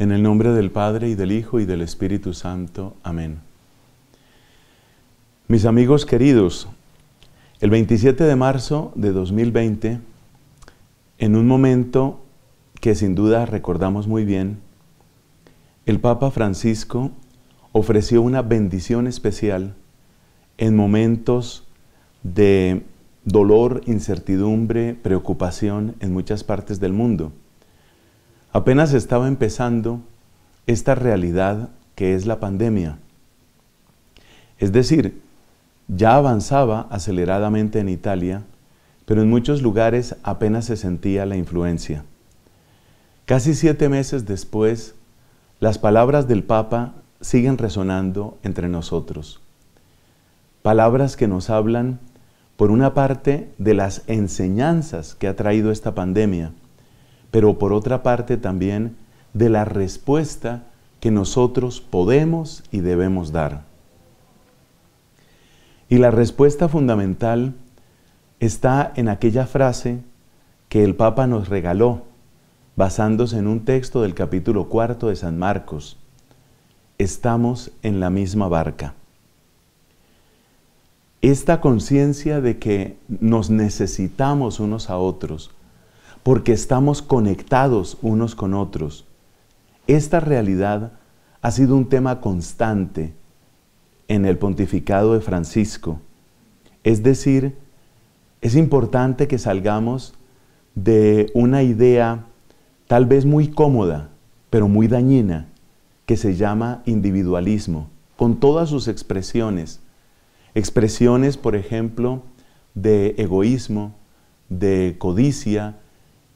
En el nombre del Padre, y del Hijo, y del Espíritu Santo. Amén. Mis amigos queridos, el 27 de marzo de 2020, en un momento que sin duda recordamos muy bien, el Papa Francisco ofreció una bendición especial en momentos de dolor, incertidumbre, preocupación en muchas partes del mundo. Apenas estaba empezando esta realidad que es la pandemia. Es decir, ya avanzaba aceleradamente en Italia, pero en muchos lugares apenas se sentía la influencia. Casi 7 meses después, las palabras del Papa siguen resonando entre nosotros. Palabras que nos hablan, por una parte, de las enseñanzas que ha traído esta pandemia, pero por otra parte también de la respuesta que nosotros podemos y debemos dar. Y la respuesta fundamental está en aquella frase que el Papa nos regaló, basándose en un texto del capítulo 4 de San Marcos. Estamos en la misma barca. Esta conciencia de que nos necesitamos unos a otros, porque estamos conectados unos con otros. Esta realidad ha sido un tema constante en el pontificado de Francisco. Es decir, es importante que salgamos de una idea tal vez muy cómoda, pero muy dañina, que se llama individualismo, con todas sus expresiones. Expresiones, por ejemplo, de egoísmo, de codicia,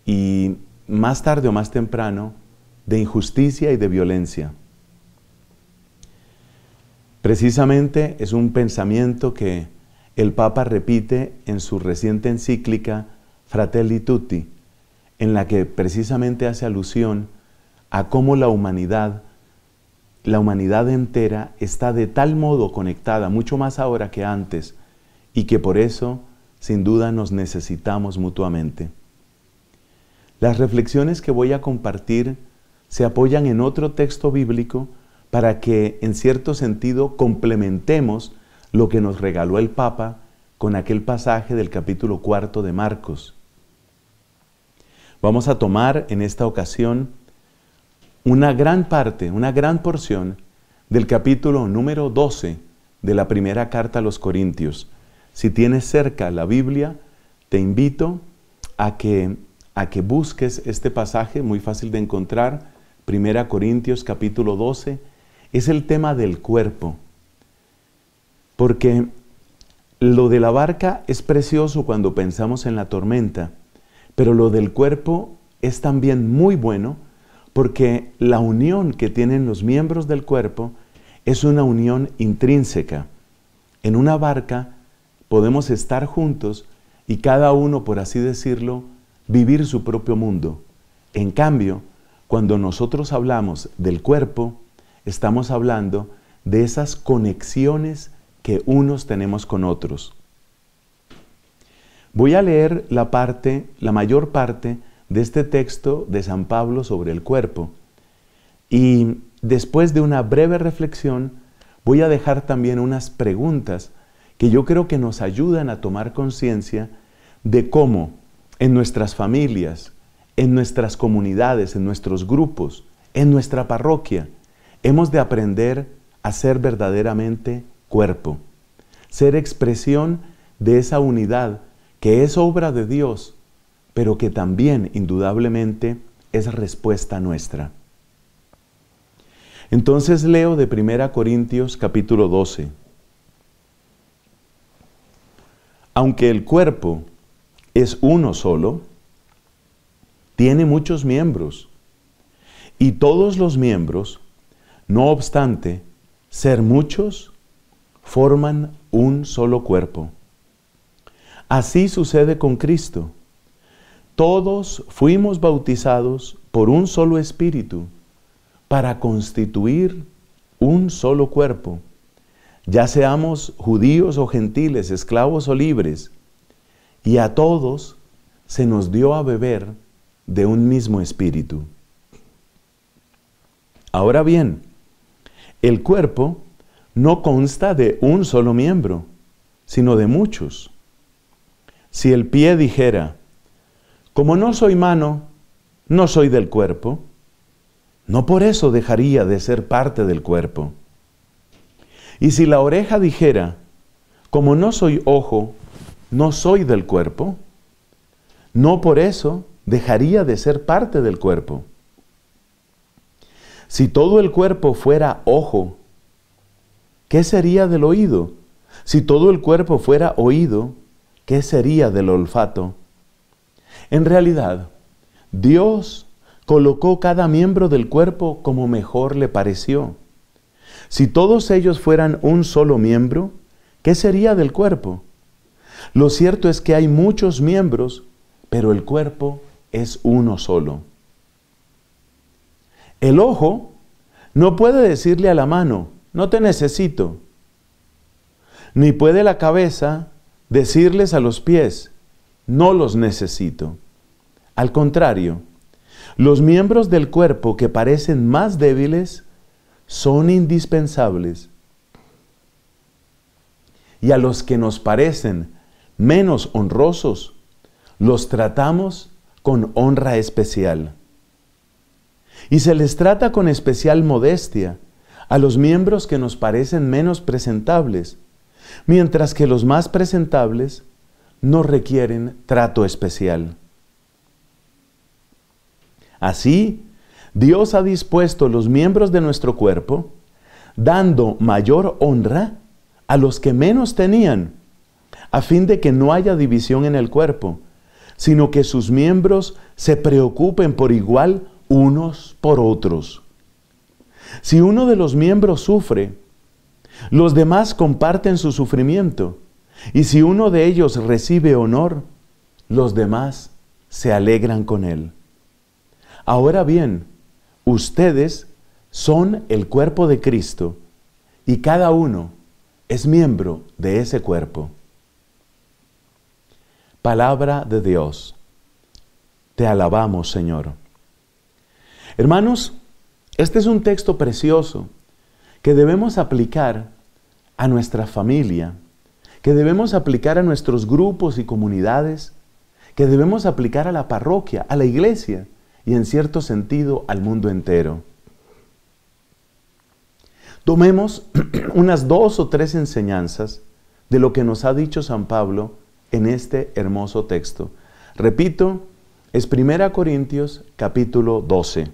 y más tarde o más temprano, de injusticia y de violencia. Precisamente es un pensamiento que el Papa repite en su reciente encíclica Fratelli Tutti, en la que precisamente hace alusión a cómo la humanidad entera está de tal modo conectada, mucho más ahora que antes, y que por eso, sin duda, nos necesitamos mutuamente. Las reflexiones que voy a compartir se apoyan en otro texto bíblico para que, en cierto sentido, complementemos lo que nos regaló el Papa con aquel pasaje del capítulo 4 de Marcos. Vamos a tomar en esta ocasión una gran parte, una gran porción del capítulo número 12 de la primera carta a los Corintios. Si tienes cerca la Biblia, te invito a que busques este pasaje, muy fácil de encontrar, 1 Corintios capítulo 12, es el tema del cuerpo. Porque lo de la barca es precioso cuando pensamos en la tormenta, pero lo del cuerpo es también muy bueno porque la unión que tienen los miembros del cuerpo es una unión intrínseca. En una barca podemos estar juntos y cada uno, por así decirlo, vivir su propio mundo. En cambio, cuando nosotros hablamos del cuerpo, estamos hablando de esas conexiones que unos tenemos con otros. Voy a leer la mayor parte de este texto de San Pablo sobre el cuerpo. Y después de una breve reflexión, voy a dejar también unas preguntas que yo creo que nos ayudan a tomar conciencia de cómo en nuestras familias, en nuestras comunidades, en nuestros grupos, en nuestra parroquia, hemos de aprender a ser verdaderamente cuerpo, ser expresión de esa unidad que es obra de Dios, pero que también, indudablemente, es respuesta nuestra. Entonces leo de 1 Corintios capítulo 12. Aunque el cuerpo es uno solo, tiene muchos miembros, y todos los miembros, no obstante ser muchos, forman un solo cuerpo. Así sucede con Cristo. Todos fuimos bautizados por un solo espíritu para constituir un solo cuerpo, ya seamos judíos o gentiles, esclavos o libres, y a todos se nos dio a beber de un mismo espíritu. Ahora bien, el cuerpo no consta de un solo miembro, sino de muchos. Si el pie dijera, como no soy mano, no soy del cuerpo, no por eso dejaría de ser parte del cuerpo. Y si la oreja dijera, como no soy ojo, no soy del cuerpo, no por eso dejaría de ser parte del cuerpo. Si todo el cuerpo fuera ojo, ¿qué sería del oído? Si todo el cuerpo fuera oído, ¿qué sería del olfato? En realidad, Dios colocó cada miembro del cuerpo como mejor le pareció. Si todos ellos fueran un solo miembro, ¿qué sería del cuerpo? Lo cierto es que hay muchos miembros, pero el cuerpo es uno solo. El ojo no puede decirle a la mano, no te necesito. Ni puede la cabeza decirles a los pies, no los necesito. Al contrario, los miembros del cuerpo que parecen más débiles son indispensables. Y a los que nos parecen menos honrosos, los tratamos con honra especial. Y se les trata con especial modestia a los miembros que nos parecen menos presentables, mientras que los más presentables no requieren trato especial. Así, Dios ha dispuesto los miembros de nuestro cuerpo, dando mayor honra a los que menos tenían, a fin de que no haya división en el cuerpo, sino que sus miembros se preocupen por igual unos por otros. Si uno de los miembros sufre, los demás comparten su sufrimiento, y si uno de ellos recibe honor, los demás se alegran con él. Ahora bien, ustedes son el cuerpo de Cristo y cada uno es miembro de ese cuerpo. Palabra de Dios. Te alabamos, Señor. Hermanos, este es un texto precioso que debemos aplicar a nuestra familia, que debemos aplicar a nuestros grupos y comunidades, que debemos aplicar a la parroquia, a la iglesia, y en cierto sentido al mundo entero. Tomemos unas 2 o 3 enseñanzas de lo que nos ha dicho San Pablo en este hermoso texto. Repito, es 1 Corintios capítulo 12.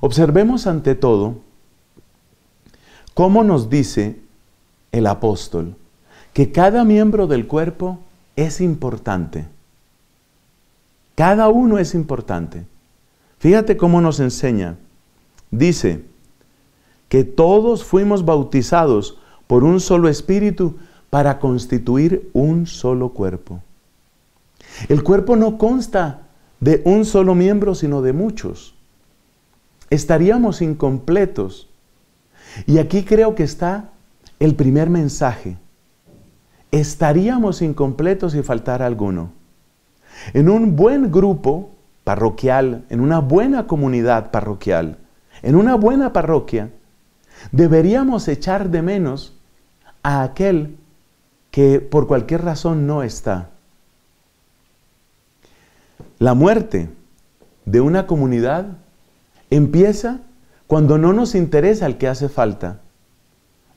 Observemos ante todo cómo nos dice el apóstol que cada miembro del cuerpo es importante. Cada uno es importante. Fíjate cómo nos enseña. Dice que todos fuimos bautizados por un solo espíritu para constituir un solo cuerpo. El cuerpo no consta de un solo miembro, sino de muchos. Estaríamos incompletos. Y aquí creo que está el primer mensaje. Estaríamos incompletos si faltara alguno. En un buen grupo parroquial, en una buena comunidad parroquial, en una buena parroquia, deberíamos echar de menos a aquel que por cualquier razón no está. La muerte de una comunidad empieza cuando no nos interesa el que hace falta.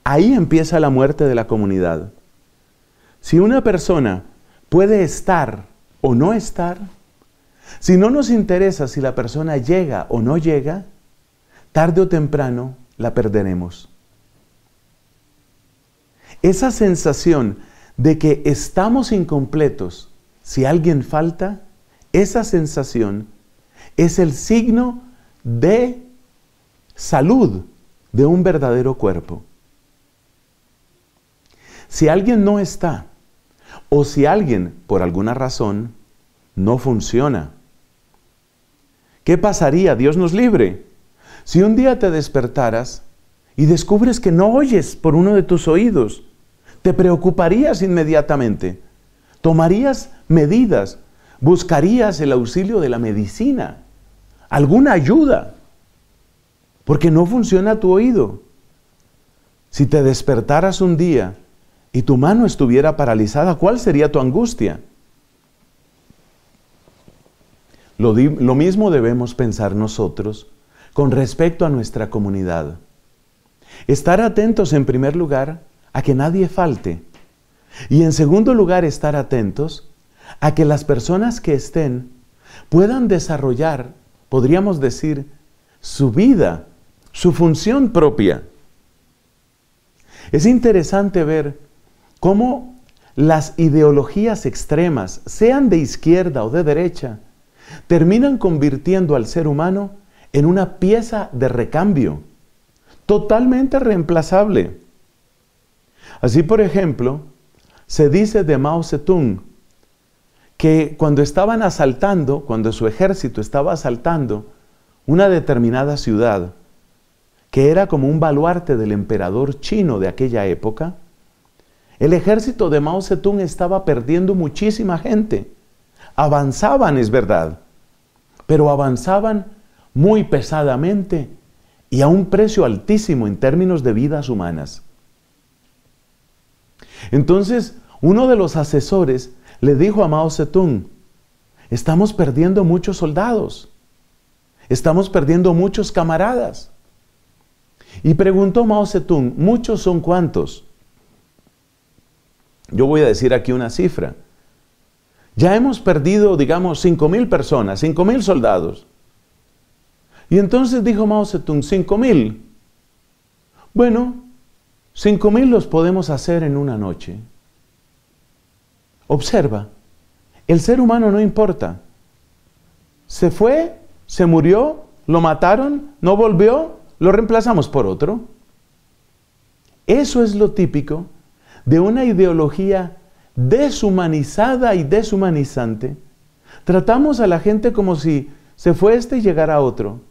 Ahí empieza la muerte de la comunidad. Si una persona puede estar o no estar, si no nos interesa si la persona llega o no llega, tarde o temprano la perderemos. Esa sensación de que estamos incompletos si alguien falta, esa sensación es el signo de salud de un verdadero cuerpo. Si alguien no está, o si alguien, por alguna razón, no funciona, ¿qué pasaría? Dios nos libre. Si un día te despertaras y descubres que no oyes por uno de tus oídos, te preocuparías inmediatamente, tomarías medidas, buscarías el auxilio de la medicina, alguna ayuda, porque no funciona tu oído. Si te despertaras un día y tu mano estuviera paralizada, ¿cuál sería tu angustia? Lo mismo debemos pensar nosotros con respecto a nuestra comunidad. Estar atentos, en primer lugar, a que nadie falte. Y en segundo lugar, estar atentos a que las personas que estén puedan desarrollar, podríamos decir, su vida, su función propia. Es interesante ver cómo las ideologías extremas, sean de izquierda o de derecha, terminan convirtiendo al ser humano en una pieza de recambio, totalmente reemplazable. Así, por ejemplo, se dice de Mao Zedong que cuando su ejército estaba asaltando una determinada ciudad, que era como un baluarte del emperador chino de aquella época, el ejército de Mao Zedong estaba perdiendo muchísima gente. Avanzaban, es verdad, pero avanzaban muy pesadamente y a un precio altísimo en términos de vidas humanas. Entonces, uno de los asesores le dijo a Mao Zedong: estamos perdiendo muchos soldados, estamos perdiendo muchos camaradas. Y preguntó Mao Zedong: ¿muchos son cuántos? Yo voy a decir aquí una cifra. Ya hemos perdido, digamos, 5.000 personas, 5.000 soldados. Y entonces dijo Mao Zedong: 5.000. Bueno, 5.000 los podemos hacer en una noche. Observa, el ser humano no importa. Se fue, se murió, lo mataron, no volvió, lo reemplazamos por otro. Eso es lo típico de una ideología deshumanizada y deshumanizante. Tratamos a la gente como si se fue este y llegara otro.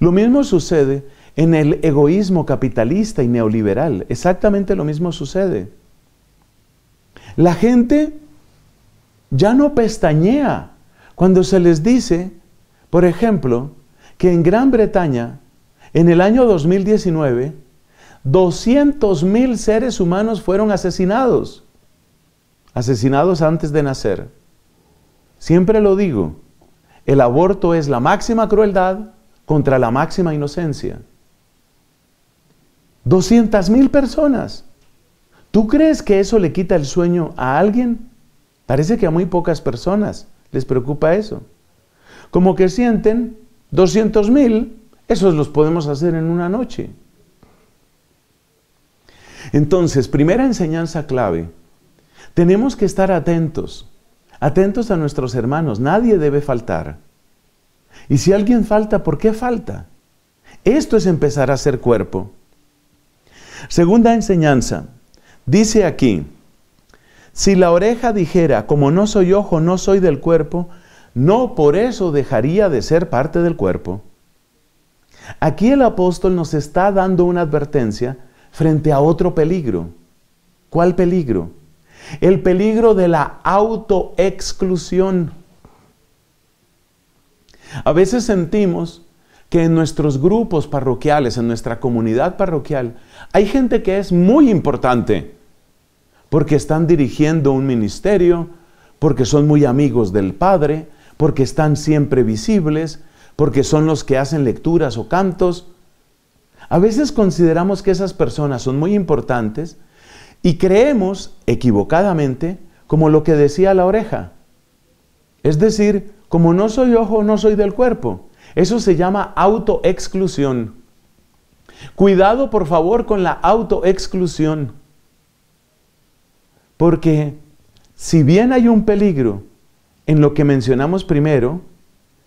Lo mismo sucede en el egoísmo capitalista y neoliberal. Exactamente lo mismo sucede. La gente ya no pestañea cuando se les dice, por ejemplo, que en Gran Bretaña, en el año 2019, 200.000 seres humanos fueron asesinados. Asesinados antes de nacer. Siempre lo digo, el aborto es la máxima crueldad contra la máxima inocencia. 200.000 personas. ¿Tú crees que eso le quita el sueño a alguien? Parece que a muy pocas personas les preocupa eso. Como que sienten 200.000, esos los podemos hacer en una noche. Entonces, primera enseñanza clave, tenemos que estar atentos, atentos a nuestros hermanos, nadie debe faltar. Y si alguien falta, ¿por qué falta? Esto es empezar a ser cuerpo. Segunda enseñanza, dice aquí: si la oreja dijera, como no soy ojo, no soy del cuerpo, no por eso dejaría de ser parte del cuerpo. Aquí el apóstol nos está dando una advertencia frente a otro peligro. ¿Cuál peligro? El peligro de la autoexclusión. A veces sentimos que en nuestros grupos parroquiales, en nuestra comunidad parroquial, hay gente que es muy importante porque están dirigiendo un ministerio, porque son muy amigos del Padre, porque están siempre visibles, porque son los que hacen lecturas o cantos. A veces consideramos que esas personas son muy importantes y creemos, equivocadamente, como lo que decía la oreja. Es decir, como no soy ojo, no soy del cuerpo. Eso se llama autoexclusión. Cuidado, por favor, con la autoexclusión. Porque si bien hay un peligro en lo que mencionamos primero,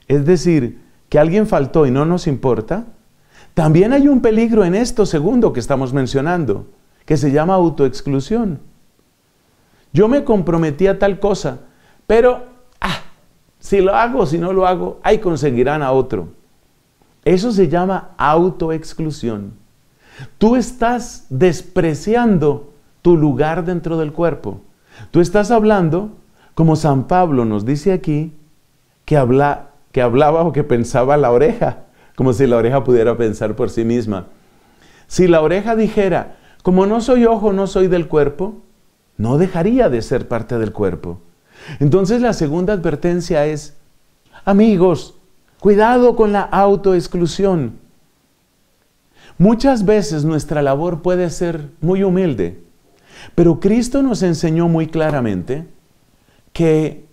es decir, que alguien faltó y no nos importa, también hay un peligro en esto segundo que estamos mencionando, que se llama autoexclusión. Yo me comprometí a tal cosa, pero si lo hago, si no lo hago, ahí conseguirán a otro. Eso se llama autoexclusión. Tú estás despreciando tu lugar dentro del cuerpo. Tú estás hablando, como San Pablo nos dice aquí, que hablaba o que pensaba la oreja, como si la oreja pudiera pensar por sí misma. Si la oreja dijera, como no soy ojo, no soy del cuerpo, no dejaría de ser parte del cuerpo. Entonces la segunda advertencia es, amigos, cuidado con la autoexclusión. Muchas veces nuestra labor puede ser muy humilde, pero Cristo nos enseñó muy claramente que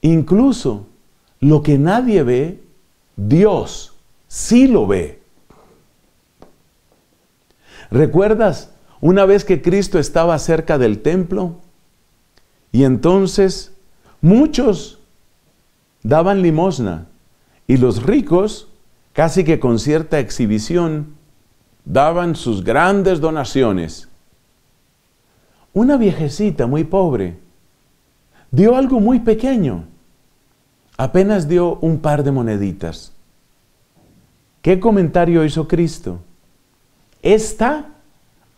incluso lo que nadie ve, Dios sí lo ve. ¿Recuerdas una vez que Cristo estaba cerca del templo? Y entonces muchos daban limosna y los ricos, casi que con cierta exhibición, daban sus grandes donaciones. Una viejecita muy pobre dio algo muy pequeño, apenas dio un par de moneditas. ¿Qué comentario hizo Cristo? Esta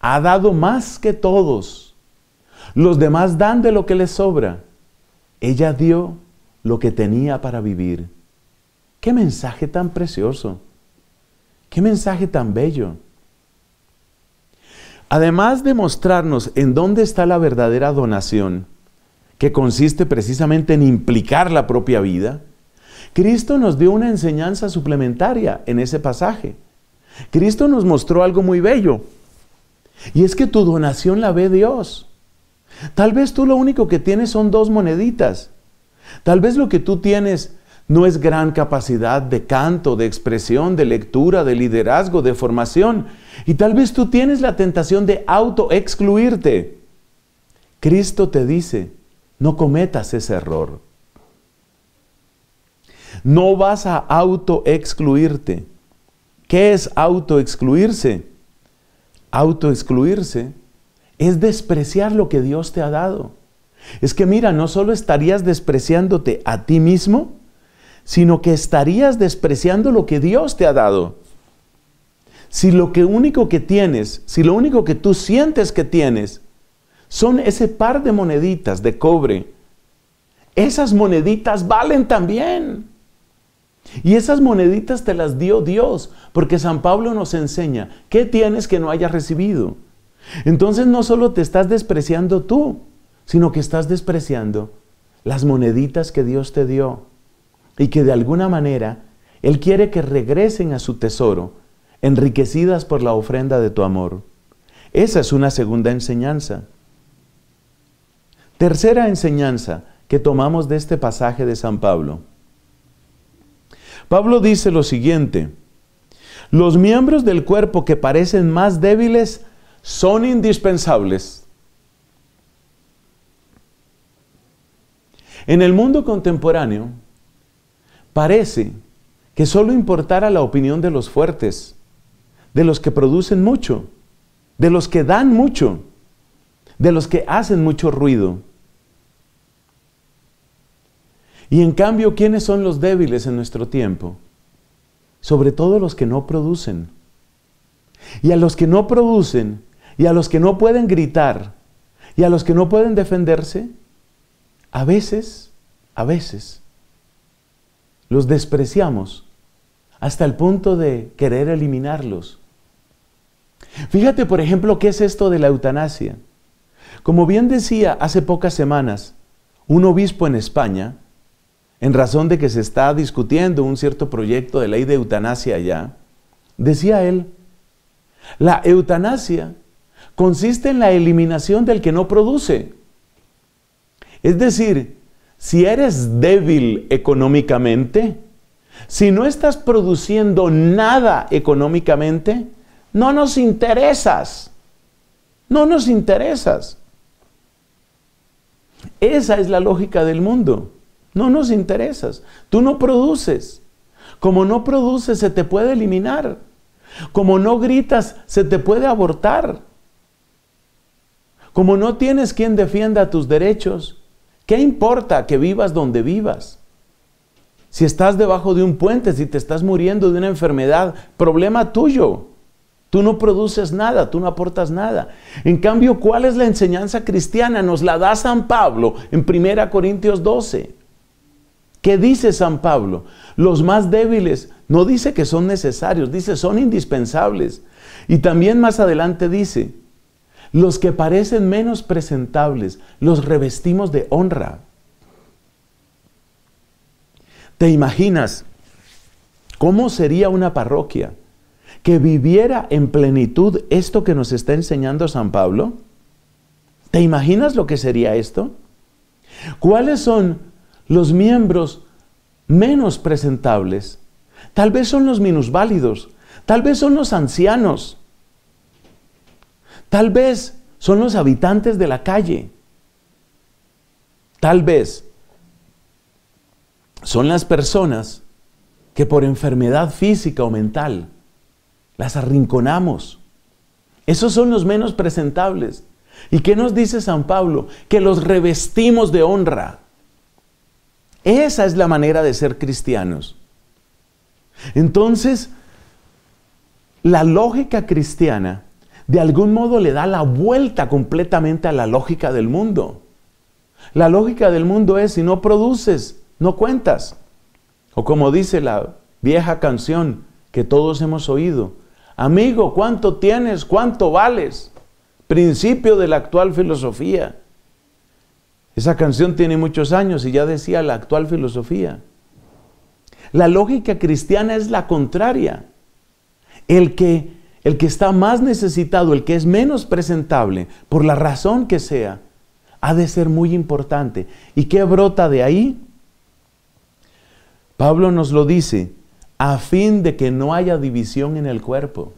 ha dado más que todos. Los demás dan de lo que les sobra. Ella dio lo que tenía para vivir. ¡Qué mensaje tan precioso! ¡Qué mensaje tan bello! Además de mostrarnos en dónde está la verdadera donación, que consiste precisamente en implicar la propia vida, Cristo nos dio una enseñanza suplementaria en ese pasaje. Cristo nos mostró algo muy bello, y es que tu donación la ve Dios. Tal vez tú lo único que tienes son dos moneditas. Tal vez lo que tú tienes no es gran capacidad de canto, de expresión, de lectura, de liderazgo, de formación. Y tal vez tú tienes la tentación de autoexcluirte. Cristo te dice, no cometas ese error. No vas a autoexcluirte. ¿Qué es autoexcluirse? Autoexcluirse es despreciar lo que Dios te ha dado. Es que mira, no solo estarías despreciándote a ti mismo, sino que estarías despreciando lo que Dios te ha dado. Si lo único que tú sientes que tienes, son ese par de moneditas de cobre, esas moneditas valen también. Y esas moneditas te las dio Dios, porque San Pablo nos enseña, ¿qué tienes que no hayas recibido? Entonces no solo te estás despreciando tú, sino que estás despreciando las moneditas que Dios te dio y que de alguna manera Él quiere que regresen a su tesoro, enriquecidas por la ofrenda de tu amor. Esa es una segunda enseñanza. Tercera enseñanza que tomamos de este pasaje de San Pablo. Pablo dice lo siguiente: los miembros del cuerpo que parecen más débiles son indispensables. En el mundo contemporáneo, parece que solo importara la opinión de los fuertes, de los que producen mucho, de los que dan mucho, de los que hacen mucho ruido. Y en cambio, ¿quiénes son los débiles en nuestro tiempo? Sobre todo los que no producen. Y a los que no producen, y a los que no pueden gritar, y a los que no pueden defenderse, a veces, los despreciamos hasta el punto de querer eliminarlos. Fíjate, por ejemplo, qué es esto de la eutanasia. Como bien decía hace pocas semanas un obispo en España, en razón de que se está discutiendo un cierto proyecto de ley de eutanasia allá, decía él, la eutanasia consiste en la eliminación del que no produce. Es decir, si eres débil económicamente, si no estás produciendo nada económicamente, no nos interesas. No nos interesas. Esa es la lógica del mundo. No nos interesas. Tú no produces. Como no produces, se te puede eliminar. Como no gritas, se te puede abortar. Como no tienes quien defienda tus derechos, ¿qué importa que vivas donde vivas? Si estás debajo de un puente, si te estás muriendo de una enfermedad, problema tuyo. Tú no produces nada, tú no aportas nada. En cambio, ¿cuál es la enseñanza cristiana? Nos la da San Pablo en 1 Corintios 12. ¿Qué dice San Pablo? Los más débiles, no dice que son necesarios, dice son indispensables. Y también más adelante dice, los que parecen menos presentables, los revestimos de honra. ¿Te imaginas cómo sería una parroquia que viviera en plenitud esto que nos está enseñando San Pablo? ¿Te imaginas lo que sería esto? ¿Cuáles son los miembros menos presentables? Tal vez son los minusválidos, tal vez son los ancianos, tal vez son los habitantes de la calle, tal vez son las personas que por enfermedad física o mental las arrinconamos. Esos son los menos presentables. ¿Y qué nos dice San Pablo? Que los revestimos de honra. Esa es la manera de ser cristianos. Entonces, la lógica cristiana de algún modo le da la vuelta completamente a la lógica del mundo. La lógica del mundo es, si no produces, no cuentas. O como dice la vieja canción que todos hemos oído, amigo, ¿cuánto tienes? ¿Cuánto vales? Principio de la actual filosofía. Esa canción tiene muchos años y ya decía la actual filosofía. La lógica cristiana es la contraria. El que está más necesitado, el que es menos presentable, por la razón que sea, ha de ser muy importante. ¿Y qué brota de ahí? Pablo nos lo dice, a fin de que no haya división en el cuerpo.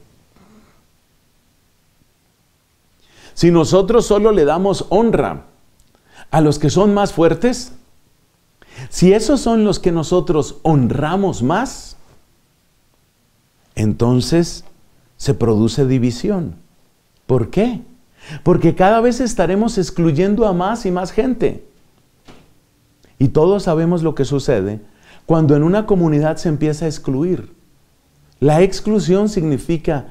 Si nosotros solo le damos honra a los que son más fuertes, si esos son los que nosotros honramos más, entonces se produce división. ¿Por qué? Porque cada vez estaremos excluyendo a más y más gente. Y todos sabemos lo que sucede cuando en una comunidad se empieza a excluir. La exclusión significa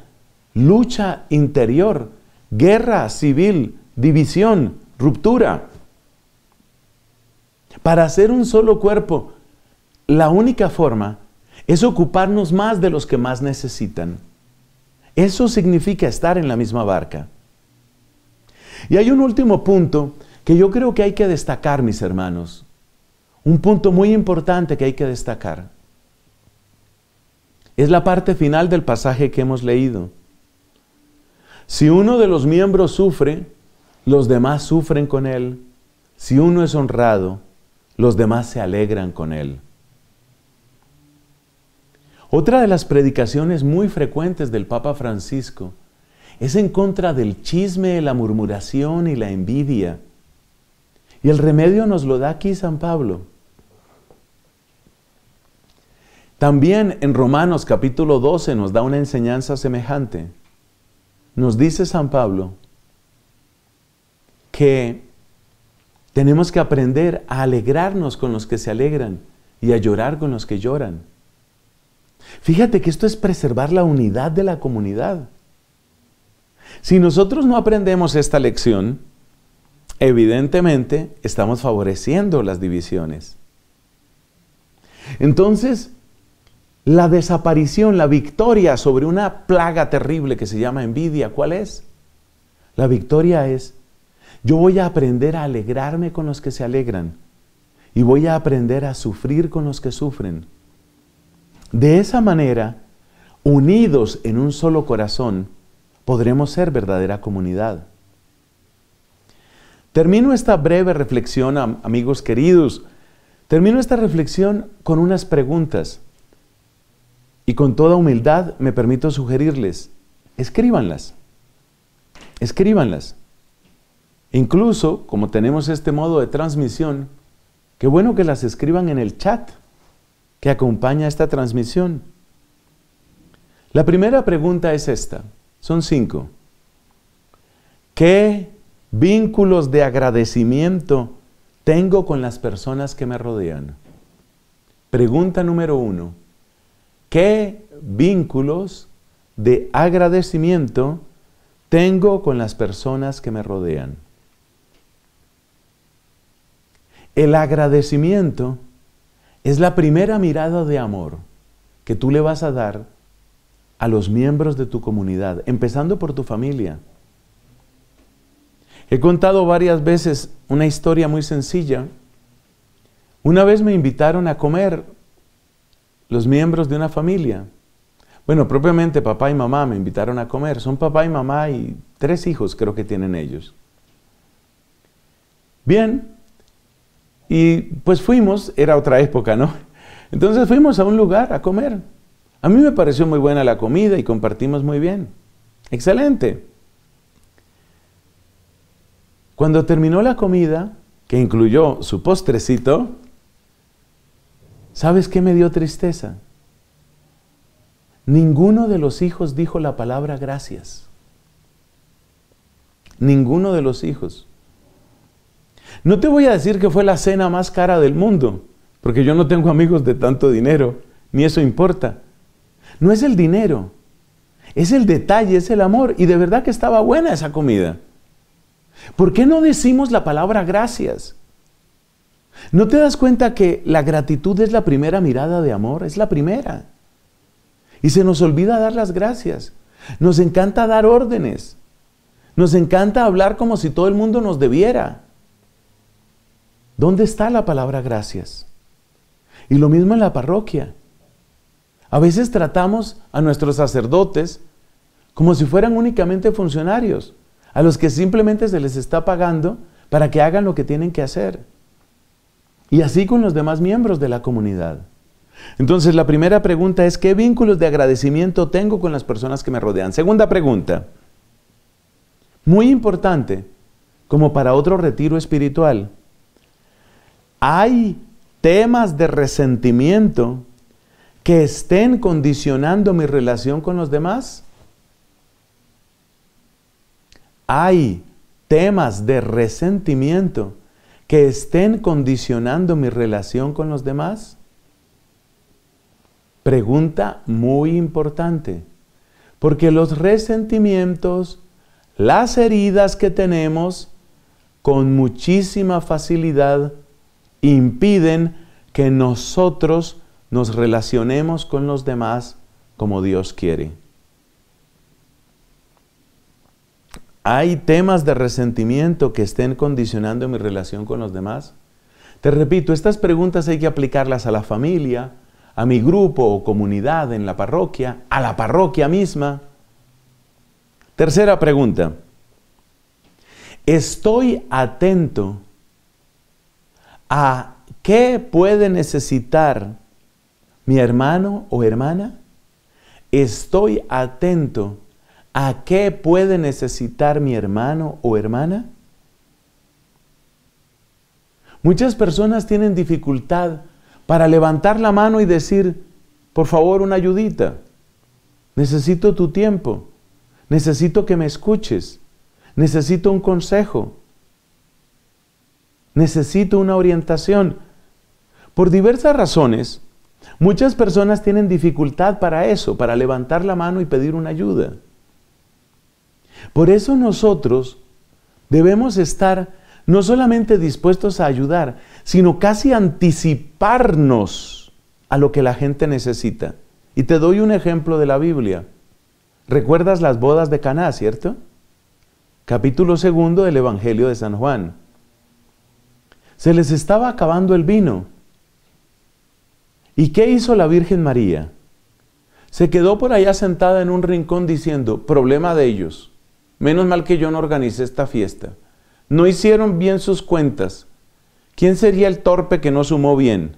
lucha interior, guerra civil, división, ruptura. Para ser un solo cuerpo, la única forma es ocuparnos más de los que más necesitan. Eso significa estar en la misma barca. Y hay un último punto que yo creo que hay que destacar, mis hermanos. Un punto muy importante que hay que destacar. Es la parte final del pasaje que hemos leído. Si uno de los miembros sufre, los demás sufren con él. Si uno es honrado, los demás se alegran con él. Otra de las predicaciones muy frecuentes del Papa Francisco es en contra del chisme, la murmuración y la envidia. Y el remedio nos lo da aquí San Pablo. También en Romanos capítulo 12 nos da una enseñanza semejante. Nos dice San Pablo que tenemos que aprender a alegrarnos con los que se alegran y a llorar con los que lloran. Fíjate que esto es preservar la unidad de la comunidad. Si nosotros no aprendemos esta lección, evidentemente estamos favoreciendo las divisiones. Entonces, la desaparición, la victoria sobre una plaga terrible que se llama envidia, ¿cuál es? La victoria es: yo voy a aprender a alegrarme con los que se alegran y voy a aprender a sufrir con los que sufren. De esa manera, unidos en un solo corazón, podremos ser verdadera comunidad. Termino esta breve reflexión, amigos queridos, termino esta reflexión con unas preguntas y con toda humildad me permito sugerirles, escríbanlas, escríbanlas. Incluso, como tenemos este modo de transmisión, Qué bueno que las escriban en el chat que acompaña esta transmisión. La primera pregunta es esta, son 5. ¿Qué vínculos de agradecimiento tengo con las personas que me rodean? Pregunta número 1. ¿Qué vínculos de agradecimiento tengo con las personas que me rodean? El agradecimiento es la primera mirada de amor que tú le vas a dar a los miembros de tu comunidad, empezando por tu familia. He contado varias veces una historia muy sencilla. Una vez me invitaron a comer los miembros de una familia. Bueno, propiamente papá y mamá me invitaron a comer. Son papá y mamá y 3 hijos creo que tienen ellos. Bien, y pues fuimos, era otra época, ¿no? Entonces fuimos a un lugar a comer. A mí me pareció muy buena la comida y compartimos muy bien. ¡Excelente! Cuando terminó la comida, que incluyó su postrecito, ¿sabes qué me dio tristeza? Ninguno de los hijos dijo la palabra gracias. Ninguno de los hijos. No te voy a decir que fue la cena más cara del mundo, porque yo no tengo amigos de tanto dinero, ni eso importa. No es el dinero, es el detalle, es el amor, y de verdad que estaba buena esa comida. ¿Por qué no decimos la palabra gracias? ¿No te das cuenta que la gratitud es la primera mirada de amor? Es la primera. Y se nos olvida dar las gracias. Nos encanta dar órdenes. Nos encanta hablar como si todo el mundo nos debiera. ¿Dónde está la palabra gracias? Y lo mismo en la parroquia. A veces tratamos a nuestros sacerdotes como si fueran únicamente funcionarios, a los que simplemente se les está pagando para que hagan lo que tienen que hacer. Y así con los demás miembros de la comunidad. Entonces la primera pregunta es, ¿qué vínculos de agradecimiento tengo con las personas que me rodean? Segunda pregunta, muy importante, como para otro retiro espiritual. ¿Hay temas de resentimiento que estén condicionando mi relación con los demás? ¿Hay temas de resentimiento que estén condicionando mi relación con los demás? Pregunta muy importante, porque los resentimientos, las heridas que tenemos, con muchísima facilidad impiden que nosotros nos relacionemos con los demás como Dios quiere. ¿Hay temas de resentimiento que estén condicionando mi relación con los demás? Te repito, estas preguntas hay que aplicarlas a la familia, a mi grupo o comunidad en la parroquia, a la parroquia misma. Tercera pregunta. ¿Estoy atento a qué puede necesitar mi hermano o hermana? ¿Estoy atento ¿a qué puede necesitar mi hermano o hermana? Muchas personas tienen dificultad para levantar la mano y decir, por favor, una ayudita. Necesito tu tiempo. Necesito que me escuches. Necesito un consejo. Necesito una orientación. Por diversas razones, muchas personas tienen dificultad para eso, para levantar la mano y pedir una ayuda. Por eso nosotros debemos estar no solamente dispuestos a ayudar, sino casi anticiparnos a lo que la gente necesita. Y te doy un ejemplo de la Biblia. ¿Recuerdas las bodas de Caná, cierto? Capítulo 2 del Evangelio de San Juan. Se les estaba acabando el vino. ¿Y qué hizo la Virgen María? Se quedó por allá sentada en un rincón diciendo, problema de ellos. Menos mal que yo no organicé esta fiesta. No hicieron bien sus cuentas. ¿Quién sería el torpe que no sumó bien?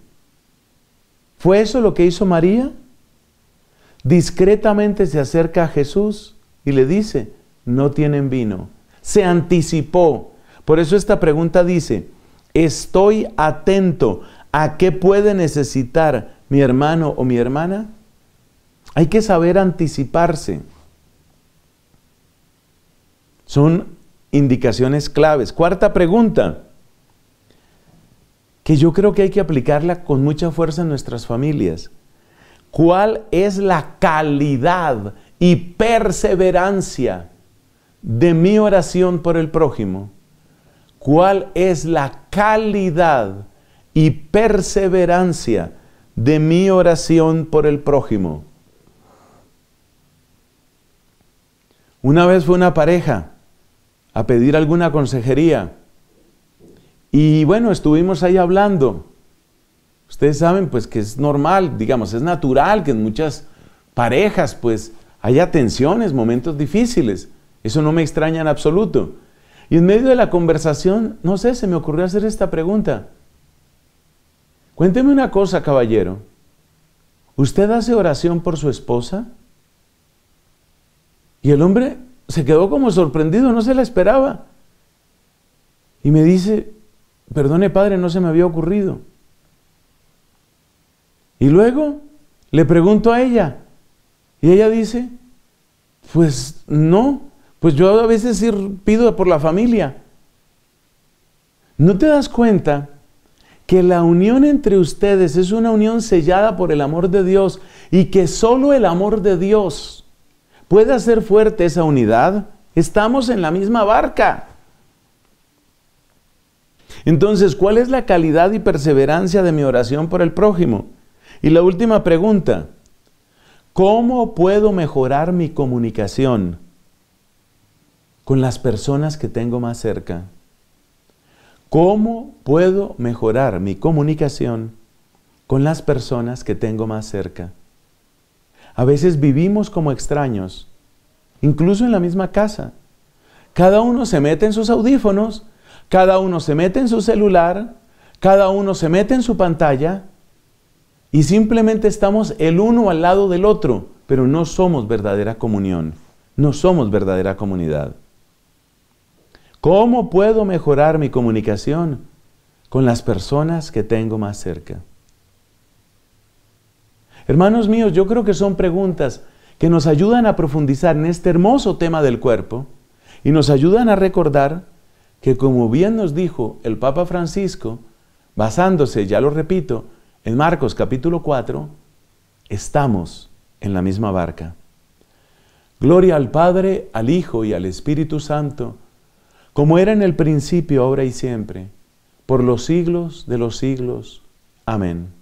¿Fue eso lo que hizo María? Discretamente se acerca a Jesús y le dice, no tienen vino. Se anticipó. Por eso esta pregunta dice, estoy atento a qué puede necesitar mi hermano o mi hermana. Hay que saber anticiparse. Son indicaciones claves. Cuarta pregunta, que yo creo que hay que aplicarla con mucha fuerza en nuestras familias. ¿Cuál es la calidad y perseverancia de mi oración por el prójimo? ¿Cuál es la calidad y perseverancia de mi oración por el prójimo? Una vez fue una pareja a pedir alguna consejería y bueno, estuvimos ahí hablando. Ustedes saben pues que es normal, digamos, es natural que en muchas parejas pues haya tensiones, momentos difíciles. Eso no me extraña en absoluto. Y en medio de la conversación, no sé, se me ocurrió hacer esta pregunta. Cuénteme una cosa, caballero. ¿Usted hace oración por su esposa? Y el hombre se quedó como sorprendido, no se la esperaba. Y me dice, perdone padre, no se me había ocurrido. Y luego le pregunto a ella. Y ella dice, pues no, pues yo a veces pido por la familia. ¿No te das cuenta que la unión entre ustedes es una unión sellada por el amor de Dios y que solo el amor de Dios puede hacer fuerte esa unidad? Estamos en la misma barca. Entonces, ¿cuál es la calidad y perseverancia de mi oración por el prójimo? Y la última pregunta, ¿cómo puedo mejorar mi comunicación con las personas que tengo más cerca? ¿Cómo puedo mejorar mi comunicación con las personas que tengo más cerca? A veces vivimos como extraños, incluso en la misma casa. Cada uno se mete en sus audífonos, cada uno se mete en su celular, cada uno se mete en su pantalla y simplemente estamos el uno al lado del otro, pero no somos verdadera comunión, no somos verdadera comunidad. ¿Cómo puedo mejorar mi comunicación con las personas que tengo más cerca? Hermanos míos, yo creo que son preguntas que nos ayudan a profundizar en este hermoso tema del cuerpo y nos ayudan a recordar que, como bien nos dijo el Papa Francisco, basándose, ya lo repito, en Marcos capítulo 4, estamos en la misma barca. Gloria al Padre, al Hijo y al Espíritu Santo, como era en el principio, ahora y siempre, por los siglos de los siglos. Amén.